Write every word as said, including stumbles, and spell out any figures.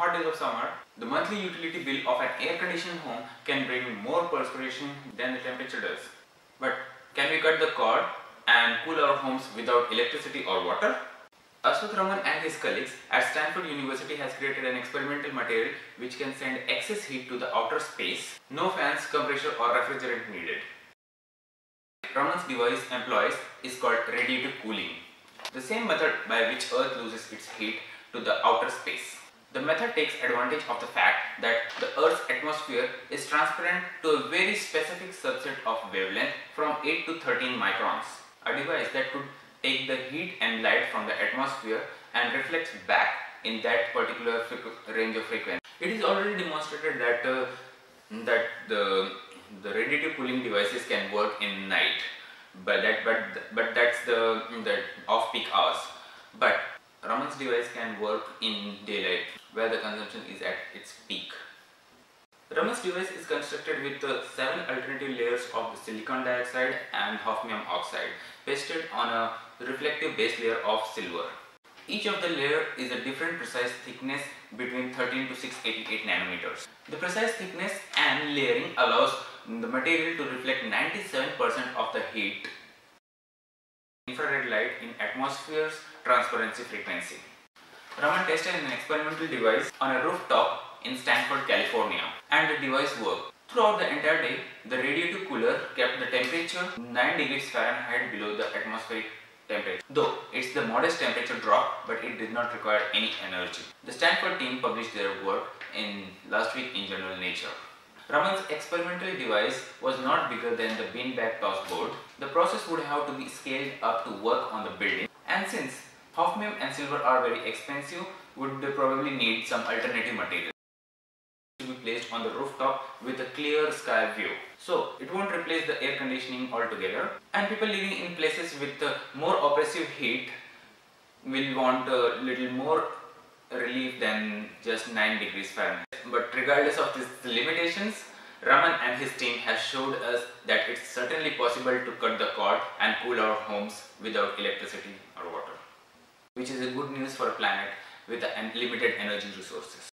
Hot days of summer, the monthly utility bill of an air-conditioned home can bring more perspiration than the temperature does. But can we cut the cord and cool our homes without electricity or water? Aaswath Raman and his colleagues at Stanford University has created an experimental material which can send excess heat to the outer space. No fans, compressor or refrigerant needed. Raman's device employs is called radiative cooling, the same method by which Earth loses its heat to the outer space. The method takes advantage of the fact that the Earth's atmosphere is transparent to a very specific subset of wavelength from eight to thirteen microns, a device that could take the heat and light from the atmosphere and reflects back in that particular range of frequency. It is already demonstrated that, uh, that the, the radiative cooling devices can work in night, but, that, but, but that's the, the off-peak hours. But Raman's device can work in daylight, where the consumption is at its peak. Raman's device is constructed with uh, seven alternative layers of silicon dioxide and hafnium oxide, pasted on a reflective base layer of silver. Each of the layer is a different precise thickness between thirteen to six hundred eighty-eight nanometers. The precise thickness and layering allows the material to reflect ninety-seven percent of the heat, infrared light in atmosphere's transparency frequency. Raman tested an experimental device on a rooftop in Stanford, California, and the device worked. Throughout the entire day, the radiative cooler kept the temperature nine degrees Fahrenheit below the atmospheric temperature. Though it's the modest temperature drop, but it did not require any energy. The Stanford team published their work in last week in journal Nature. Raman's experimental device was not bigger than the beanbag toss board. The process would have to be scaled up to work on the building, and since hafnium and silver are very expensive, would they probably need some alternative material. It should be placed on the rooftop with a clear sky view, so it won't replace the air conditioning altogether, and people living in places with uh, more oppressive heat will want a little more relief than just nine degrees Fahrenheit. But regardless of these limitations, Raman and his team has showed us that it's certainly possible to cut the cord and cool our homes without electricity or water, which is a good news for a planet with unlimited energy resources.